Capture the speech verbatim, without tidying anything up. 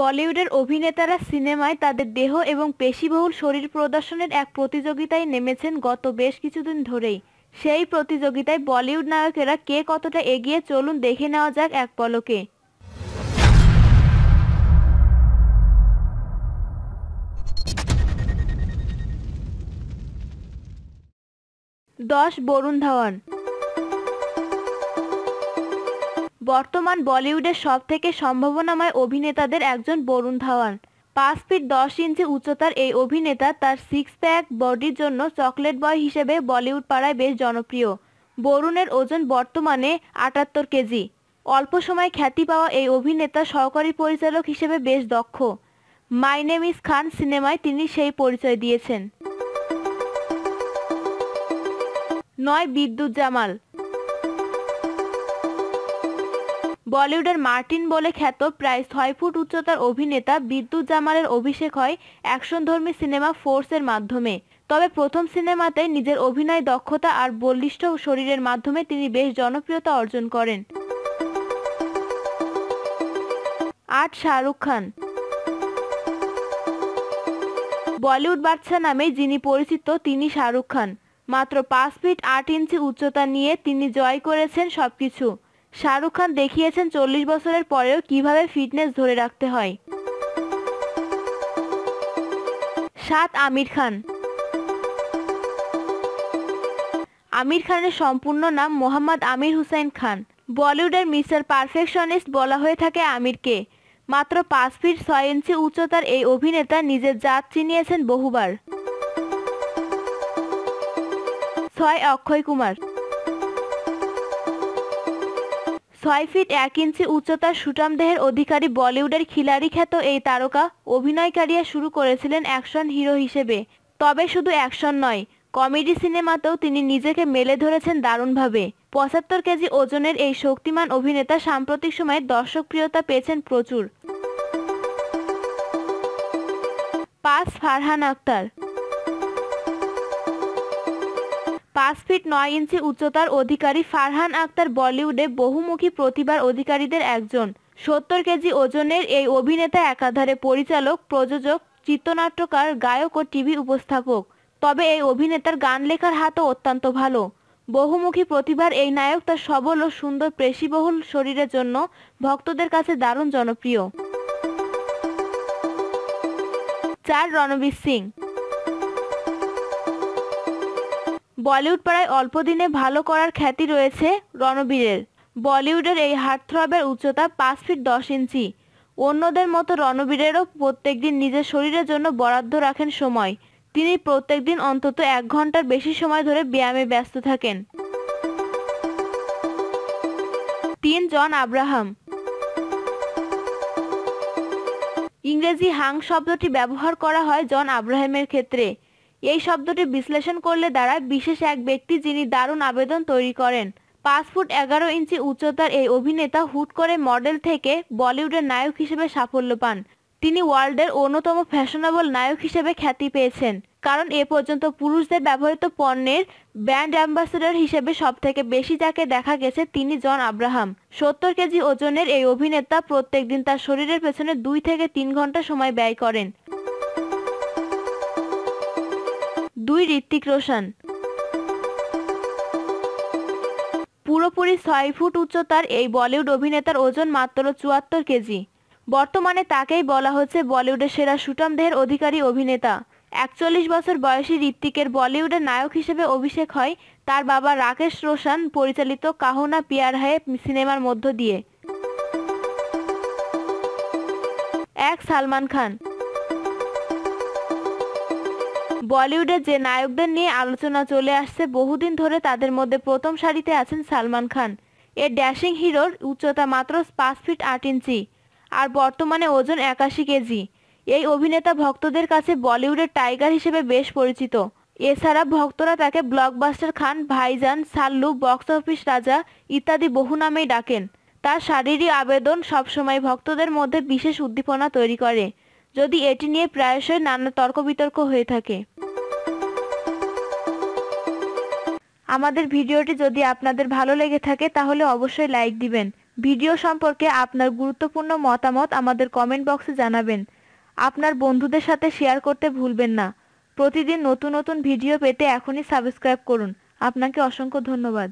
বলিউডের অভিনেতারা সিনেমায় তাদের দেহ এবং পেশিবহুল শরীর প্রদর্শনের এক প্রতিযোগিতায় নেমেছেন গত বেশ কিছুদিন ধরেই। সেই প্রতিযোগিতায় বলিউড নায়কেরা কে কতটা এগিয়ে, চলুন দেখে নেওয়া যাক এক পলকে। दस वरुण धवन बर्तमान बलिउडर सबथेके सम्भावनामय अभिनेतादेर एकजन वरुण धवन। पाँच फिट दस इंची उच्चतार ए अभिनेता तार सिक्स पैक बडिर जोन्नो चकलेट बॉय हिसेबे बलिउड पाड़ाय बेश जनप्रिय। वरुणेर ओजन बर्तमाने अठहत्तर केजी। अल्प समय ख्याति पावा ए अभिनेता सहकारी परिचालक हिसेबे बेश दक्ष। माई नेम इज खान सिनेमाय तिनि सेई परिचय दियेछेन। नय विद्युत जामाल बलिউডের মার্টিন বলে খ্যাত প্রায় ছয় ফুট উচ্চতার অভিনেতা বিদ্যুৎ জামালের অভিষেক হয় অ্যাকশনধর্মী সিনেমা ফোর্সের মাধ্যমে। তবে প্রথম সিনেমাতে নিজের অভিনয় দক্ষতা আর বলিষ্ঠ শরীরের মাধ্যমে তিনি বেশ জনপ্রিয়তা অর্জন করেন। আট শাহরুখ খান বলিউড বাদশা নামে যিনি পরিচিত তিনি শাহরুখ খান। মাত্র পাঁচ ফিট আট ইঞ্চি উচ্চতা নিয়ে তিনি জয় করেছেন সবকিছু। শাহরুখ খান দেখিয়েছেন চল্লিশ বছরের পরেও কিভাবে ফিটনেস ধরে রাখতে হয়। সাত আমির খান আমির খানের সম্পূর্ণ নাম মোহাম্মদ আমির হুসাইন খান। বলিউডের মিস্টার পারফেকশনিস্ট বলা হয়ে থাকে আমিরকে। মাত্র পাঁচ ফিট ছয় ইঞ্চি উচ্চতার এই অভিনেতা নিজের জাত চিনিয়েছেন বহুবার। ছয় অক্ষয় কুমার ছয় ফিট এক ইঞ্চি উচ্চতার সুঠাম দেহের অধিকারী বলিউডের খিলাড়ি খ্যাত এই তারকা অভিনয় ক্যারিয়ার শুরু করেছিলেন অ্যাকশন হিরো হিসেবে। তবে শুধু অ্যাকশন নয়, কমেডি সিনেমাতেও তিনি নিজেকে মেলে ধরেছেন দারুণভাবে। পঁচাত্তর কেজি ওজনের এই শক্তিমান অভিনেতা সাম্প্রতিক সময়ে দর্শকপ্রিয়তা পেয়েছেন প্রচুর। পাঁচ ফারহান আখতার পাঁচ ফিট নয় ইঞ্চি উচ্চতার অধিকারী ফারহান আখতার বলিউডে বহুমুখী প্রতিভার অধিকারীদের একজন। সত্তর কেজি ওজনের এই অভিনেতা একাধারে পরিচালক, প্রযোজক, চিত্রনাট্যকার, গায়ক ও টিভি উপস্থাপক। তবে এই অভিনেতার গান লেখার হাতও অত্যন্ত ভালো। বহুমুখী প্রতিভার এই নায়ক তার সবল ও সুন্দর পেশিবহুল শরীরের জন্য ভক্তদের কাছে দারুণ জনপ্রিয়। চার রণবীর সিং বলিউড পাড়ায় অল্প দিনে ভালো করার খ্যাতি রয়েছে রণবীরের। বলিউডের এই হার্টথ্রবের উচ্চতা পাঁচ ফিট দশ ইঞ্চি। অন্যদের মতো রণবীরেরও প্রত্যেকদিন নিজের শরীরের জন্য বরাদ্দ রাখেন সময়। তিনি প্রত্যেকদিন অন্তত এক ঘন্টার বেশি সময় ধরে ব্যায়ামে ব্যস্ত থাকেন। তিন জন আব্রাহাম ইংরেজি হাং শব্দটি ব্যবহার করা হয় জন আব্রাহামের ক্ষেত্রে। এই শব্দটি বিশ্লেষণ করলে দাঁড়ায় বিশেষ এক ব্যক্তি যিনি দারুণ আবেদন তৈরি করেন। পাঁচ ফুট এগারো ইঞ্চি উচ্চতার এই অভিনেতা হুট করে মডেল থেকে বলিউডের নায়ক হিসেবে সাফল্য পান। তিনি ওয়ার্ল্ডের অন্যতম ফ্যাশনেবল নায়ক হিসেবে খ্যাতি পেয়েছেন, কারণ এ পর্যন্ত পুরুষদের ব্যবহৃত পণ্যের ব্র্যান্ড অ্যাম্বাসেডর হিসেবে সব থেকে বেশি যাকে দেখা গেছে তিনি জন আব্রাহাম। সত্তর কেজি ওজনের এই অভিনেতা প্রত্যেকদিন তার শরীরের পেছনে দুই থেকে তিন ঘন্টা সময় ব্যয় করেন। দুই ঋত্বিক রোশন পুরোপুরি ছয় ফুট উচ্চতার এই বলিউড অভিনেতার ওজন মাত্র চুয়াত্তর কেজি। বর্তমানে তাকেই বলা হচ্ছে বলিউডের সেরা সুঠাম দেহের অধিকারী অভিনেতা। একচল্লিশ বছর বয়সী ঋত্বিকের বলিউডের নায়ক হিসেবে অভিষেক হয় তার বাবা রাকেশ রোশন পরিচালিত কাহো না প্যার হ্যায় সিনেমার মধ্য দিয়ে। এক সালমান খান বলিউডের যে নায়কদের নিয়ে আলোচনা চলে আসছে বহুদিন ধরে তাদের মধ্যে প্রথম সারিতে আছেন সালমান খান। এর ড্যাশিং হিরোর উচ্চতা মাত্র পাঁচ ফিট আট ইঞ্চি আর বর্তমানে ওজন একাশি কেজি। এই অভিনেতা ভক্তদের কাছে বলিউডের টাইগার হিসেবে বেশ পরিচিত। এছাড়া ভক্তরা তাকে ব্লকবাস্টার খান, ভাইজান, সাল্লু, বক্স অফিস রাজা ইত্যাদি বহু নামেই ডাকেন। তার শারীরিক আবেদন সবসময় ভক্তদের মধ্যে বিশেষ উদ্দীপনা তৈরি করে, যদি এটি নিয়ে প্রায়শই নানা তর্ক বিতর্ক হয়ে থাকে। আমাদের ভিডিওটি যদি আপনাদের ভালো লেগে থাকে তাহলে অবশ্যই লাইক দিবেন। ভিডিও সম্পর্কে আপনার গুরুত্বপূর্ণ মতামত আমাদের কমেন্ট বক্সে জানাবেন। আপনার বন্ধুদের সাথে শেয়ার করতে ভুলবেন না। প্রতিদিন নতুন নতুন ভিডিও পেতে এখনই সাবস্ক্রাইব করুন। আপনাকে অসংখ্য ধন্যবাদ।